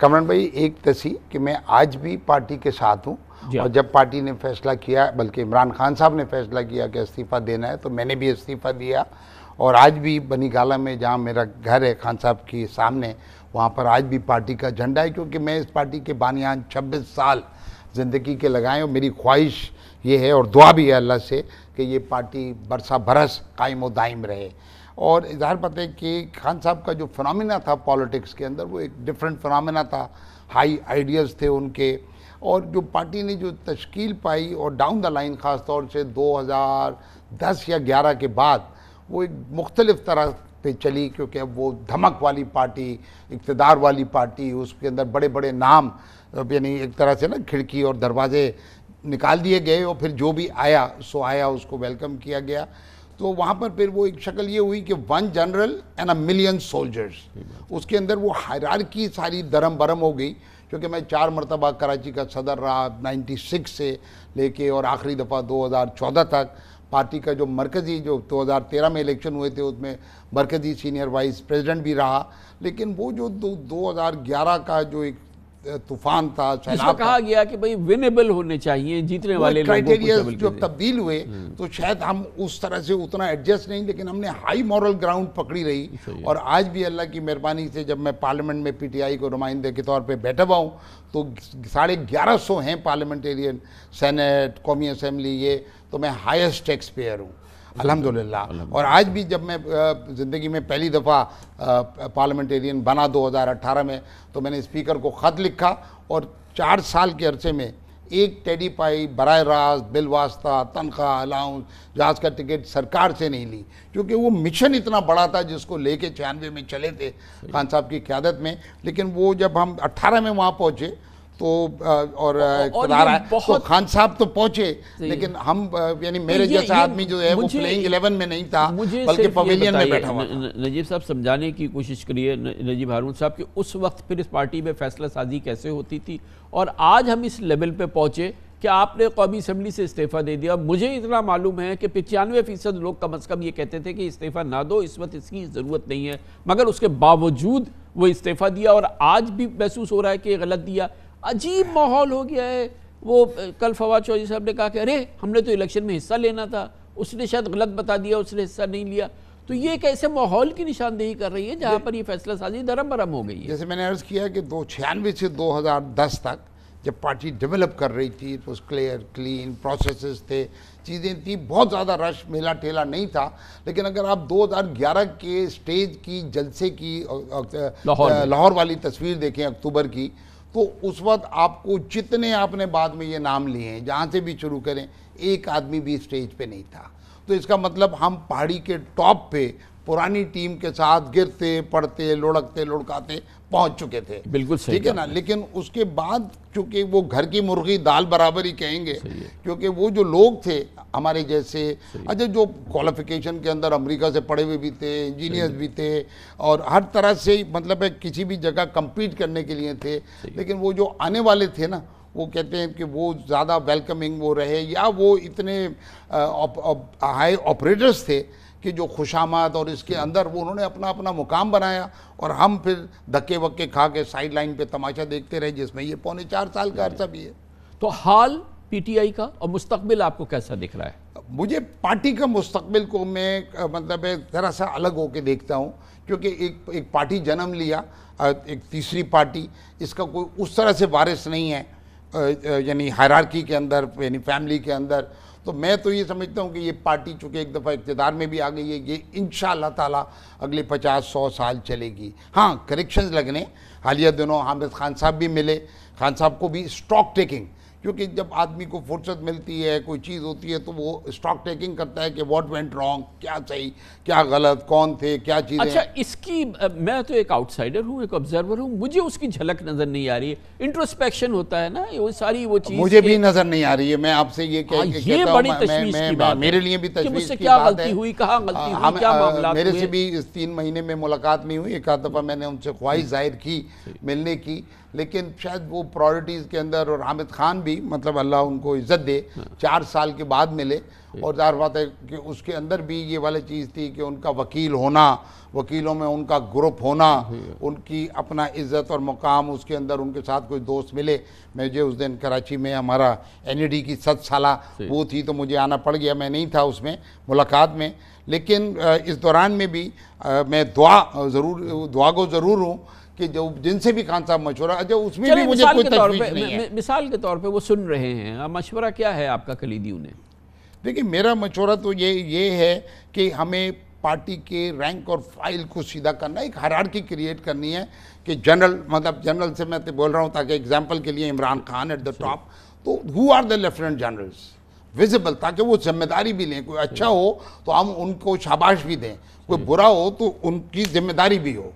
कमरान भाई, एक तस्वीर कि मैं आज भी पार्टी के साथ हूँ और जब पार्टी ने फैसला किया, बल्कि इमरान खान साहब ने फैसला किया कि इस्तीफ़ा देना है, तो मैंने भी इस्तीफ़ा दिया और आज भी बनीगाला में जहाँ मेरा घर है खान साहब के सामने, वहाँ पर आज भी पार्टी का झंडा है, क्योंकि मैं इस पार्टी के बानियान 26 साल ज़िंदगी के लगाएँ और मेरी ख्वाहिश ये है और दुआ भी है अल्लाह से कि ये पार्टी बरसा बरस कायम व दायम रहे। और इजहार पता है कि खान साहब का जो फिनोमेना था पॉलिटिक्स के अंदर, वो एक डिफरेंट फिनोमेना था, हाई आइडियाज़ थे उनके, और जो पार्टी ने जो तश्कील पाई और डाउन द लाइन ख़ास तौर से 2010 या 11 के बाद वो एक मुख्तलिफ तरह पे चली, क्योंकि अब वो धमक वाली पार्टी, इक़्तिदार वाली पार्टी, उसके अंदर बड़े बड़े नाम, यानी एक तरह से ना खिड़की और दरवाजे निकाल दिए गए और फिर जो भी आया सो आया, उसको वेलकम किया गया। तो वहाँ पर फिर वो एक शक्ल ये हुई कि one general and a million soldiers, उसके अंदर वो हायरार्की सारी दरम बरम हो गई, क्योंकि मैं 4 मरतबा कराची का सदर रहा 96 से लेके और आखिरी दफ़ा 2014 तक। पार्टी का जो मरकज़ी, जो 2013 में इलेक्शन हुए थे उसमें मरकज़ी सीनियर वाइस प्रेसिडेंट भी रहा, लेकिन वो जो 2011 का जो एक तूफान था, सैलाब, कहा गया कि भाई विनेबल होने चाहिए, जीतने वाले क्राइटेरिया जो तब्दील हुए, तो शायद हम उस तरह से उतना एडजस्ट नहीं, लेकिन हमने हाई मॉरल ग्राउंड पकड़ी रही। और आज भी अल्लाह की मेहरबानी से जब मैं पार्लियामेंट में पीटीआई को नुमाइंदे के तौर पे बैठा हुआ हूँ, तो 1150 हैं पार्लियामेंटेरियन, सेनेट, कौमी असम्बली, ये तो मैं हाइस्ट टैक्स पेयर हूँ अल्हम्दुलिल्लाह। और आज भी जब मैं ज़िंदगी में पहली दफ़ा पार्लियामेंटेरियन बना 2018 में, तो मैंने स्पीकर को ख़त लिखा और 4 साल के अरसे में एक टेडी पाई बराह रास्त, बिलवास्ता, तनख्वाह, अलाउंस, जहाज़ का टिकट सरकार से नहीं ली, क्योंकि वो मिशन इतना बड़ा था जिसको लेके 96 में चले थे खान साहब की क़्यादत में। लेकिन वो जब हम 18 में वहाँ पहुँचे तो और खान साहब तो पहुंचे, लेकिन हम यानी मेरे जैसा आदमी जो है वो प्लेइंग 11 में नहीं था, बल्कि पवेलियन में बैठा हुआ। नजीब साहब समझाने की कोशिश करिए, नजीब हारून साहब, कि उस वक्त फिर इस पार्टी में फैसला साजी कैसे होती थी और आज हम इस लेवल पे पहुंचे कि आपने कौमी असम्बली से इस्तीफ़ा दे दिया। मुझे इतना मालूम है कि 95% लोग कम अज़ कम ये कहते थे कि इस्तीफ़ा ना दो, इस वक्त इसकी ज़रूरत नहीं है, मगर उसके बावजूद वो इस्तीफ़ा दिया और आज भी महसूस हो रहा है कि ये गलत दिया। अजीब माहौल हो गया है। वो कल फवाद चौधरी साहब ने कहा कि अरे हमने तो इलेक्शन में हिस्सा लेना था, उसने शायद गलत बता दिया, उसने हिस्सा नहीं लिया। तो ये कैसे माहौल की निशानदेही कर रही है जहाँ पर ये फैसला साजी दरम बरम हो गई है। जैसे मैंने अर्ज़ किया कि 1996 से 2010 तक जब पार्टी डेवलप कर रही थी तो क्लियर क्लीन प्रोसेसेस थे, चीज़ें थी, बहुत ज़्यादा रश मेला ठेला नहीं था। लेकिन अगर आप 2011 के स्टेज की जलसे की लाहौर वाली तस्वीर देखें अक्टूबर की, तो उस वक्त आपको जितने आपने बाद में ये नाम लिए हैं, जहाँ से भी शुरू करें, एक आदमी भी स्टेज पे नहीं था। तो इसका मतलब हम पहाड़ी के टॉप पे पुरानी टीम के साथ गिरते पड़ते लुढ़कते लुढ़काते पहुँच चुके थे। बिल्कुल सही, ठीक है ना। लेकिन उसके बाद चूँकि वो घर की मुर्गी दाल बराबर ही कहेंगे, क्योंकि वो जो लोग थे हमारे जैसे, अच्छा जो क्वालिफिकेशन के अंदर अमेरिका से पढ़े हुए भी थे, इंजीनियर्स भी थे और हर तरह से मतलब है किसी भी जगह कम्पीट करने के लिए थे, लेकिन वो जो आने वाले थे ना, वो कहते हैं कि वो ज़्यादा वेलकमिंग वो रहे, या वो इतने हाई ऑपरेटर्स थे कि जो खुशामद और इसके अंदर वो उन्होंने अपना अपना मुकाम बनाया और हम फिर धक्के वक्के खा के साइड लाइन पर तमाशा देखते रहे, जिसमें ये 4.5 साल का अरसा भी है। तो हाल पीटीआई का और मुस्तकबिल आपको कैसा दिख रहा है? मुझे पार्टी का मुस्तकबिल को मैं मतलब है ज़रा सा अलग होके देखता हूँ, क्योंकि एक पार्टी जन्म लिया, एक तीसरी पार्टी, इसका कोई उस तरह से वारिस नहीं है, यानी हायरार्की के अंदर, यानी फैमिली के अंदर। तो मैं तो ये समझता हूँ कि ये पार्टी चूँकि एक दफ़ा इक़्तिदार में भी आ गई है, ये इंशाअल्लाह ताला अगले 50-100 साल चलेगी। हाँ, करेक्शंस लगने, हालिया दिनों हामिद खान साहब भी मिले, खान साहब को भी स्टॉक टेकिंग, क्योंकि जब आदमी को फुर्सत मिलती है, कोई चीज़ होती है, तो वो स्टॉक टेकिंग करता है कि व्हाट वेंट रॉन्ग, क्या सही क्या गलत, कौन थे क्या चीज़ें। अच्छा, इसकी मैं तो एक आउटसाइडर हूँ, एक ऑब्जर्वर हूँ, मुझे उसकी झलक नज़र नहीं आ रही है। इंट्रोस्पेक्शन होता है ना, वो सारी वो चीज़ मुझे भी नज़र नहीं आ रही है। मैं आपसे ये कहता हूँ, मेरे लिए भी तशवीश की बात है, कहाँ गलती हुई। मेरे से भी इस 3 महीने में मुलाकात नहीं हुई, एक आध दफ़ा मैंने उनसे ख्वाहिश जाहिर की मिलने की, लेकिन शायद वो प्रायोरिटीज़ के अंदर, और हामिद खान भी भी मतलब अल्लाह उनको इज़्ज़त दे, 4 साल के बाद मिले। और ज़ाहिर बात है कि उसके अंदर भी ये वाली चीज़ थी कि उनका वकील होना, वकीलों में उनका ग्रुप होना, उनकी अपना इज़्ज़त और मुकाम उसके अंदर, उनके साथ कोई दोस्त मिले। मुझे उस दिन कराची में हमारा NED की 7 साला वो थी तो मुझे आना पड़ गया, मैं नहीं था उसमें मुलाकात में। लेकिन इस दौरान में भी मैं दुआ को ज़रूर हूँ कि जो जिनसे भी खान साहब मशवरा, अच्छा उसमें भी मुझे कोई तकलीफ नहीं है। मिसाल के तौर पे वो सुन रहे हैं, मशवरा क्या है आपका कलीदी उन्हें? देखिए मेरा मशवरा तो ये है कि हमें पार्टी के रैंक और फाइल को सीधा करना, एक हायरार्की क्रिएट करनी है कि जनरल, मतलब जनरल से मैं तो बोल रहा हूँ ताकि एग्जांपल के लिए Imran Khan at the top, तो who are the lieutenant generals visible, ताकि वो जिम्मेदारी भी लें। कोई अच्छा हो तो हम उनको शाबाश भी दें, कोई बुरा हो तो उनकी जिम्मेदारी भी हो।